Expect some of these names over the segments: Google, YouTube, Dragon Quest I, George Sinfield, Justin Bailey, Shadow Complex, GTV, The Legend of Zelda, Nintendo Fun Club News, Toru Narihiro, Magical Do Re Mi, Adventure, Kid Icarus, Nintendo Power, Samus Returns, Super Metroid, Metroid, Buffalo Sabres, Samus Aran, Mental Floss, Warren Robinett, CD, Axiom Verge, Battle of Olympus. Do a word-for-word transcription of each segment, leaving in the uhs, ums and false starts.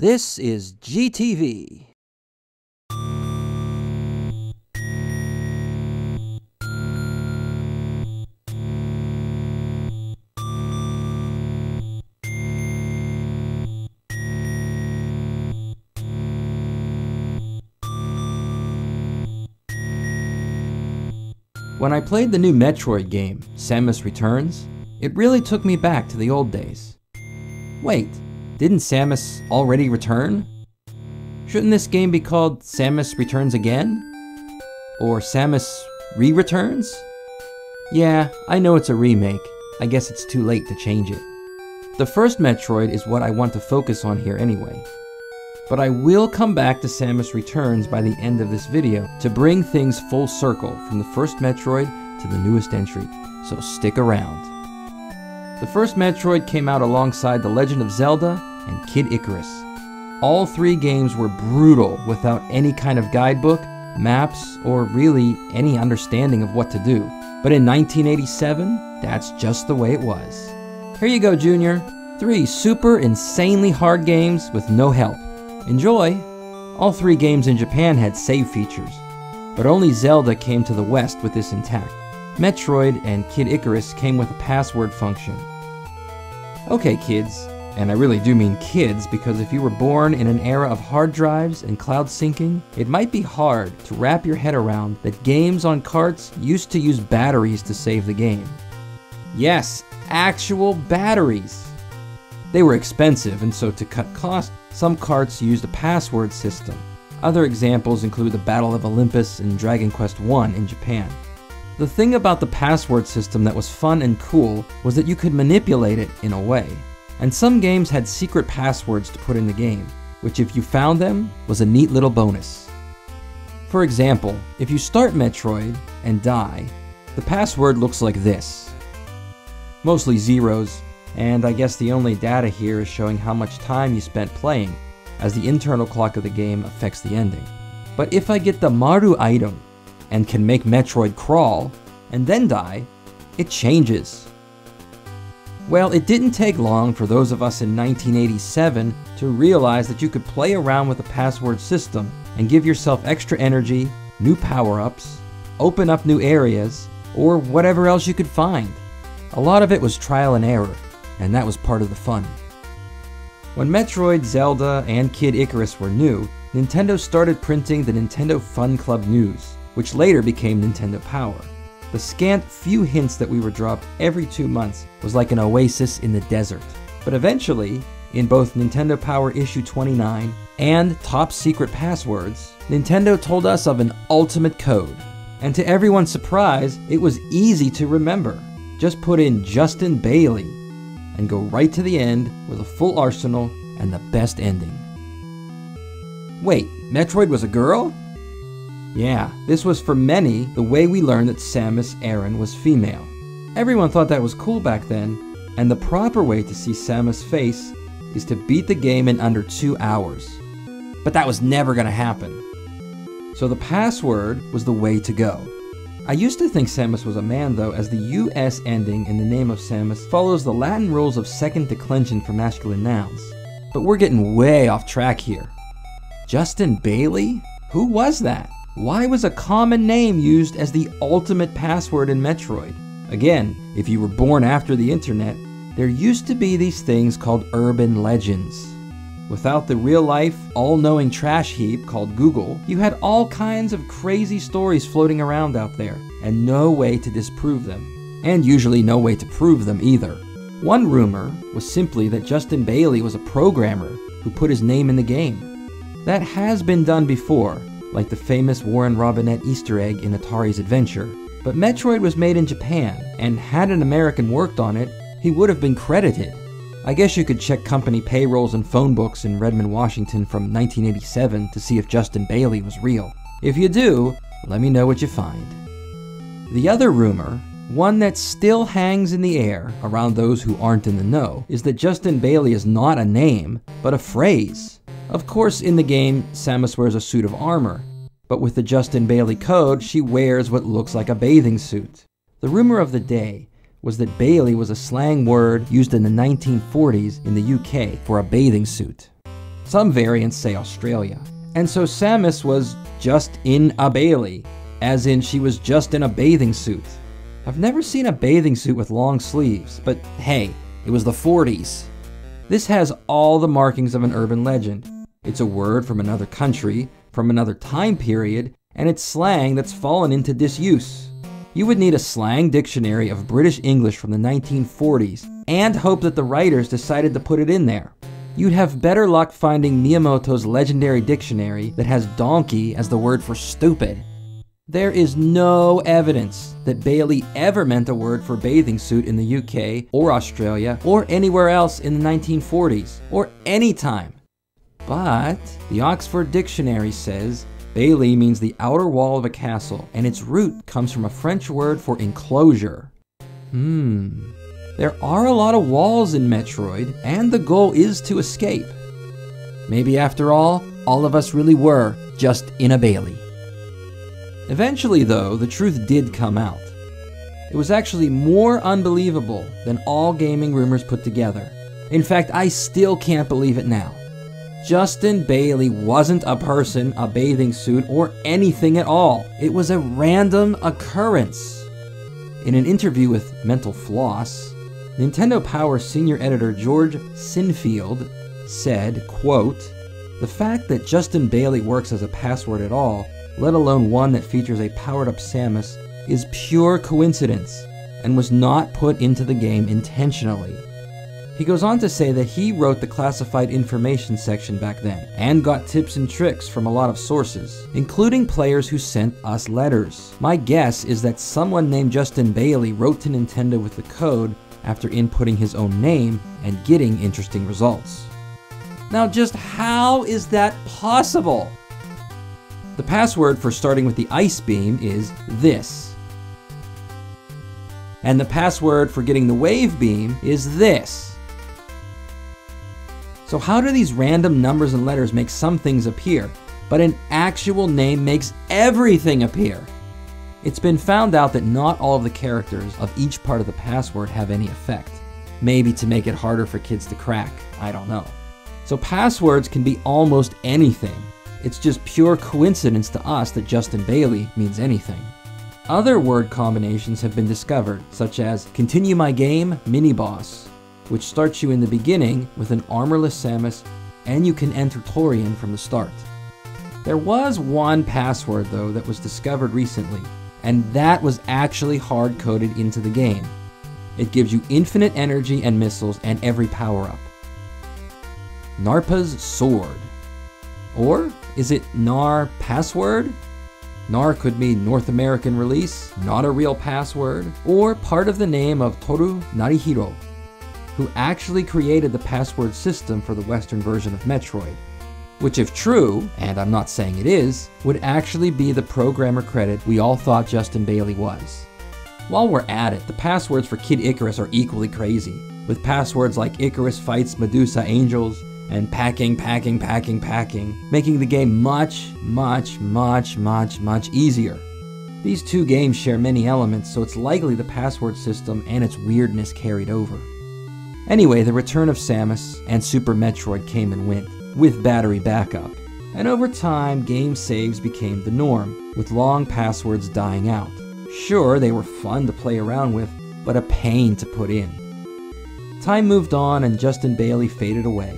This is G T V. When I played the new Metroid game, Samus Returns, it really took me back to the old days. Wait, didn't Samus already return? Shouldn't this game be called Samus Returns Again? Or Samus Re-Returns? Yeah, I know it's a remake. I guess it's too late to change it. The first Metroid is what I want to focus on here anyway. But I will come back to Samus Returns by the end of this video to bring things full circle from the first Metroid to the newest entry, so stick around. The first Metroid came out alongside The Legend of Zelda and Kid Icarus. All three games were brutal without any kind of guidebook, maps, or really any understanding of what to do. But in nineteen eighty-seven, that's just the way it was. Here you go, Junior. Three super insanely hard games with no help. Enjoy! All three games in Japan had save features, but only Zelda came to the West with this intact. Metroid and Kid Icarus came with a password function. Okay kids, and I really do mean kids because if you were born in an era of hard drives and cloud syncing, it might be hard to wrap your head around that games on carts used to use batteries to save the game. Yes, actual batteries! They were expensive, and so to cut costs, some carts used a password system. Other examples include the Battle of Olympus and Dragon Quest one in Japan. The thing about the password system that was fun and cool was that you could manipulate it in a way. And some games had secret passwords to put in the game, which if you found them, was a neat little bonus. For example, if you start Metroid and die, the password looks like this. Mostly zeros. And I guess the only data here is showing how much time you spent playing, as the internal clock of the game affects the ending. But if I get the Maru item, and can make Metroid crawl, and then die, it changes. Well, it didn't take long for those of us in nineteen eighty-seven to realize that you could play around with the password system and give yourself extra energy, new power-ups, open up new areas, or whatever else you could find. A lot of it was trial and error. And that was part of the fun. When Metroid, Zelda, and Kid Icarus were new, Nintendo started printing the Nintendo Fun Club News, which later became Nintendo Power. The scant few hints that we were dropped every two months was like an oasis in the desert. But eventually, in both Nintendo Power Issue twenty-nine and Top Secret Passwords, Nintendo told us of an ultimate code. And to everyone's surprise, it was easy to remember. Just put in Justin Bailey, and go right to the end with a full arsenal and the best ending. Wait, Metroid was a girl? Yeah, this was for many the way we learned that Samus Aran was female. Everyone thought that was cool back then, and the proper way to see Samus' face is to beat the game in under two hours. But that was never gonna happen. So the password was the way to go. I used to think Samus was a man though, as the U S ending in the name of Samus follows the Latin rules of second declension for masculine nouns. But we're getting way off track here. Justin Bailey? Who was that? Why was a common name used as the ultimate password in Metroid? Again, if you were born after the internet, there used to be these things called urban legends. Without the real-life, all-knowing trash heap called Google, you had all kinds of crazy stories floating around out there, and no way to disprove them. And usually no way to prove them either. One rumor was simply that Justin Bailey was a programmer who put his name in the game. That has been done before, like the famous Warren Robinett Easter egg in Atari's Adventure. But Metroid was made in Japan, and had an American worked on it, he would have been credited. I guess you could check company payrolls and phone books in Redmond, Washington from nineteen eighty-seven to see if Justin Bailey was real. If you do, let me know what you find. The other rumor, one that still hangs in the air around those who aren't in the know, is that Justin Bailey is not a name, but a phrase. Of course, in the game, Samus wears a suit of armor, but with the Justin Bailey code, she wears what looks like a bathing suit. The rumor of the day was that Bailey was a slang word used in the nineteen forties in the U K for a bathing suit. Some variants say Australia. And so Samus was just in a Bailey, as in she was just in a bathing suit. I've never seen a bathing suit with long sleeves, but hey, it was the forties. This has all the markings of an urban legend. It's a word from another country, from another time period, and it's slang that's fallen into disuse. You would need a slang dictionary of British English from the nineteen forties and hope that the writers decided to put it in there. You'd have better luck finding Miyamoto's legendary dictionary that has donkey as the word for stupid. There is no evidence that Bailey ever meant a word for bathing suit in the U K or Australia or anywhere else in the nineteen forties or any time. But the Oxford Dictionary says Bailey means the outer wall of a castle, and its root comes from a French word for enclosure. Hmm. There are a lot of walls in Metroid, and the goal is to escape. Maybe after all, all of us really were just in a Bailey. Eventually though, the truth did come out. It was actually more unbelievable than all gaming rumors put together. In fact, I still can't believe it now. Justin Bailey wasn't a person, a bathing suit, or anything at all. It was a random occurrence. In an interview with Mental Floss, Nintendo Power senior editor George Sinfield said, quote, "The fact that Justin Bailey works as a password at all, let alone one that features a powered-up Samus, is pure coincidence and was not put into the game intentionally." He goes on to say that he wrote the classified information section back then, and got tips and tricks from a lot of sources, including players who sent us letters. My guess is that someone named Justin Bailey wrote to Nintendo with the code after inputting his own name and getting interesting results. Now just how is that possible? The password for starting with the ice beam is this. And the password for getting the wave beam is this. So how do these random numbers and letters make some things appear, but an actual name makes everything appear? It's been found out that not all of the characters of each part of the password have any effect. Maybe to make it harder for kids to crack, I don't know. So passwords can be almost anything. It's just pure coincidence to us that Justin Bailey means anything. Other word combinations have been discovered, such as Continue My Game Mini-Boss, which starts you in the beginning with an armorless Samus, and you can enter Torian from the start. There was one password though that was discovered recently, and that was actually hard-coded into the game. It gives you infinite energy and missiles and every power-up. Narpa's Sword. Or is it Nar Password? Nar could mean North American release, not a real password, or part of the name of Toru Narihiro, who actually created the password system for the Western version of Metroid, which if true, and I'm not saying it is, would actually be the programmer credit we all thought Justin Bailey was. While we're at it, the passwords for Kid Icarus are equally crazy, with passwords like Icarus Fights Medusa Angels and packing, packing, packing, packing, making the game much, much, much, much, much easier. These two games share many elements, so it's likely the password system and its weirdness carried over. Anyway, the Return of Samus and Super Metroid came and went, with battery backup. And over time, game saves became the norm, with long passwords dying out. Sure, they were fun to play around with, but a pain to put in. Time moved on and Justin Bailey faded away.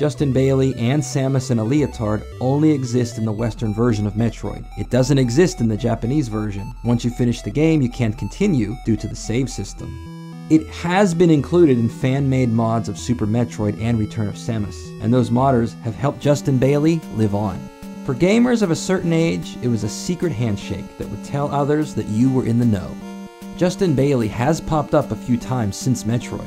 Justin Bailey and Samus in a leotard only exist in the Western version of Metroid. It doesn't exist in the Japanese version. Once you finish the game, you can't continue due to the save system. It has been included in fan-made mods of Super Metroid and Return of Samus, and those modders have helped Justin Bailey live on. For gamers of a certain age, it was a secret handshake that would tell others that you were in the know. Justin Bailey has popped up a few times since Metroid.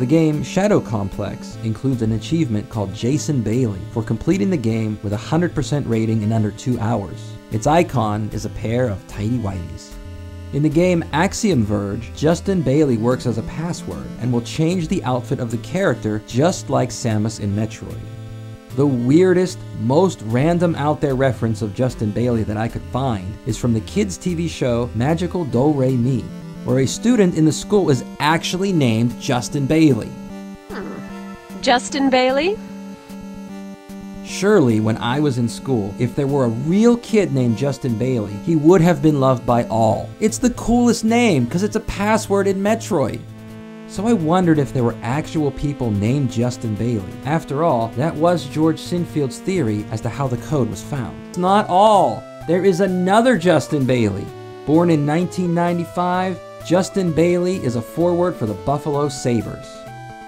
The game Shadow Complex includes an achievement called Jason Bailey for completing the game with a one hundred percent rating in under two hours. Its icon is a pair of tidy whities. In the game Axiom Verge, Justin Bailey works as a password and will change the outfit of the character just like Samus in Metroid. The weirdest, most random out there reference of Justin Bailey that I could find is from the kids' T V show Magical Do Re Mi, where a student in the school is actually named Justin Bailey. Hmm. Justin Bailey? Surely, when I was in school, if there were a real kid named Justin Bailey, he would have been loved by all. It's the coolest name, because it's a password in Metroid. So I wondered if there were actual people named Justin Bailey. After all, that was George Sinfield's theory as to how the code was found. It's not all. There is another Justin Bailey. Born in nineteen ninety-five, Justin Bailey is a forward for the Buffalo Sabres.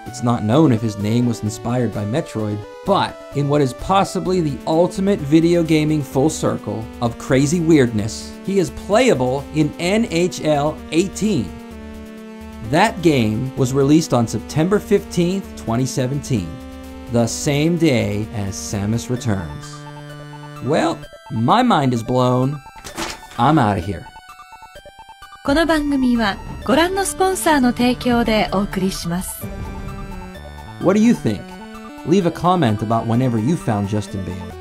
It's not known if his name was inspired by Metroid, but in what is possibly the ultimate video gaming full circle of crazy weirdness, he is playable in N H L eighteen. That game was released on September fifteenth, twenty seventeen, the same day as Samus Returns. Well, my mind is blown. I'm out of here. この番組はご覧のスポンサーの提供でお送りします。What do you think? Leave a comment about whenever you found Justin Bailey.